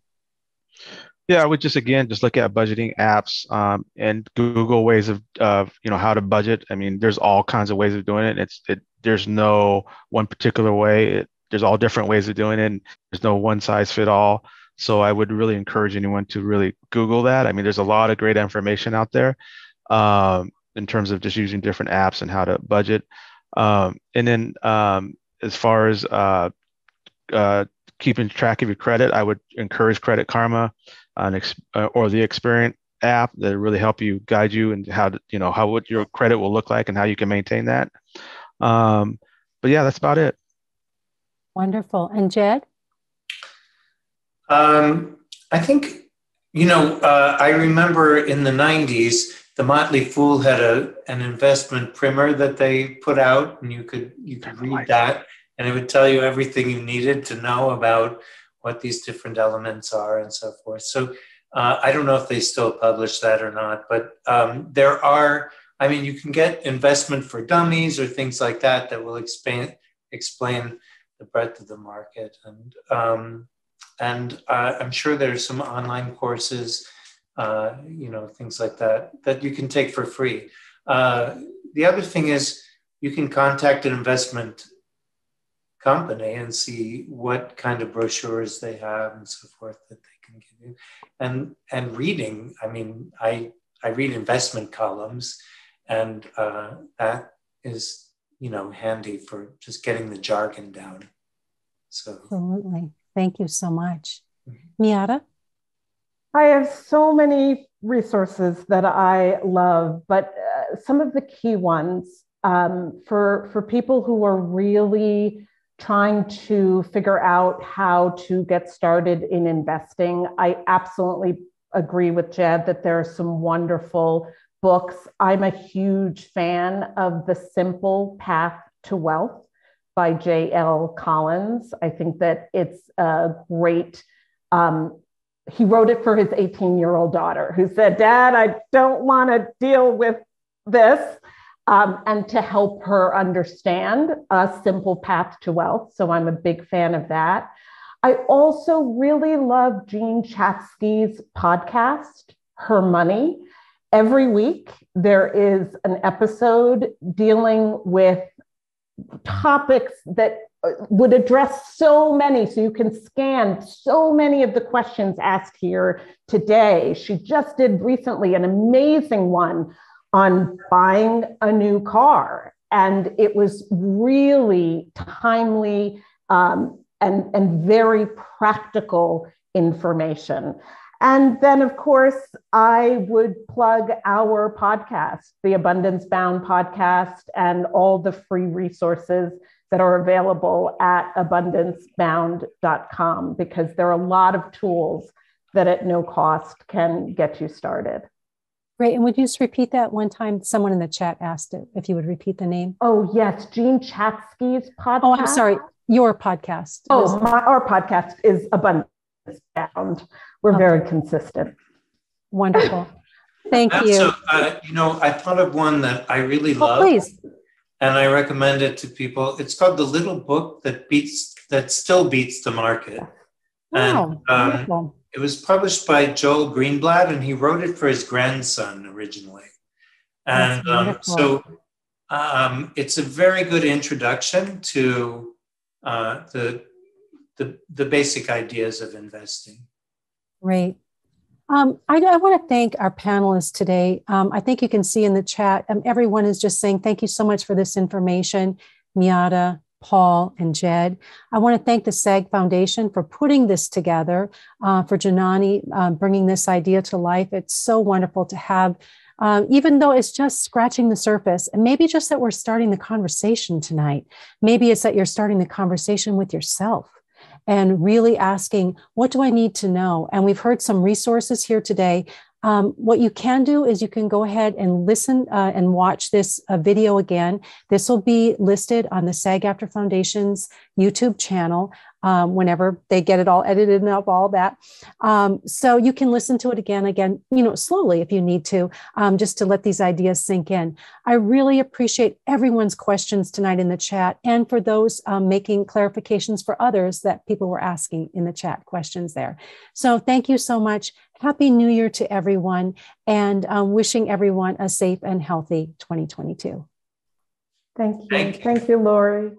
Yeah, I would just, again, just look at budgeting apps um, and Google ways of, of, you know, how to budget. I mean, there's all kinds of ways of doing it. It's it, there's no one particular way. It, there's all different ways of doing it. And there's no one size fit all. So I would really encourage anyone to really Google that. I mean, there's a lot of great information out there um, in terms of just using different apps and how to budget. Um, and then um, as far as uh, uh, keeping track of your credit, I would encourage Credit Karma on ex- or the Experian app that really help you guide you and how to, you know, how what your credit will look like and how you can maintain that. Um, but yeah, that's about it. Wonderful. And Jed? Um, I think, you know, uh, I remember in the nineties, The Motley Fool had a an investment primer that they put out, and you could you could read that, and it would tell you everything you needed to know about what these different elements are and so forth. So uh, I don't know if they still publish that or not, but um, there are, I mean, you can get investment for dummies or things like that that will expand, explain the breadth of the market. And, um, and uh, I'm sure there's some online courses, uh, you know, things like that, that you can take for free. Uh, the other thing is you can contact an investment company and see what kind of brochures they have and so forth that they can give you. And and reading, I mean, I I read investment columns, and uh, that is, you know, handy for just getting the jargon down. So absolutely, thank you so much, mm-hmm. Miata. I have so many resources that I love, but uh, some of the key ones um, for for people who are really trying to figure out how to get started in investing. I absolutely agree with Jed that there are some wonderful books. I'm a huge fan of The Simple Path to Wealth by J L Collins. I think that it's a great, um, he wrote it for his eighteen-year-old daughter who said, Dad, I don't want to deal with this. Um, and to help her understand a simple path to wealth. So I'm a big fan of that. I also really love Jean Chatsky's podcast, Her Money. Every week, there is an episode dealing with topics that would address so many. So you can scan so many of the questions asked here today. She just did recently an amazing one on buying a new car. And it was really timely um, and, and very practical information. And then, of course, I would plug our podcast, the Abundance Bound podcast, and all the free resources that are available at abundance bound dot com, because there are a lot of tools that at no cost can get you started. Great. And would you just repeat that one time? Someone in the chat asked it, if you would repeat the name. Oh, yes. Jean Chatsky's podcast. Oh, I'm sorry. Your podcast. Oh, my, our podcast is Abundance Bound. We're okay. Very consistent. Wonderful. Thank you. So, uh, you know, I thought of one that I really oh, love. Please. And I recommend it to people. It's called The Little Book That Beats That Still Beats the Market. Wow. And, um, wonderful. It was published by Joel Greenblatt, and he wrote it for his grandson originally. And um, so um, it's a very good introduction to uh, the, the the basic ideas of investing. Great. Um, I, I want to thank our panelists today. Um, I think you can see in the chat, um, everyone is just saying, thank you so much for this information, Miata, Paul, and Jed. I want to thank the SAG Foundation for putting this together, uh, for Janani uh, bringing this idea to life. It's so wonderful to have, um, even though it's just scratching the surface, and maybe just that we're starting the conversation tonight. Maybe it's that you're starting the conversation with yourself and really asking, what do I need to know? And we've heard some resources here today. Um, what you can do is you can go ahead and listen uh, and watch this uh, video again. This will be listed on the SAG-AFTRA Foundation's YouTube channel um, whenever they get it all edited and up, all that. Um, so you can listen to it again, again, you know, slowly if you need to, um, just to let these ideas sink in. I really appreciate everyone's questions tonight in the chat, and for those um, making clarifications for others that people were asking in the chat questions there. So thank you so much. Happy New Year to everyone, and um, wishing everyone a safe and healthy twenty twenty-two. Thank you. Thank you, Thank you Lori.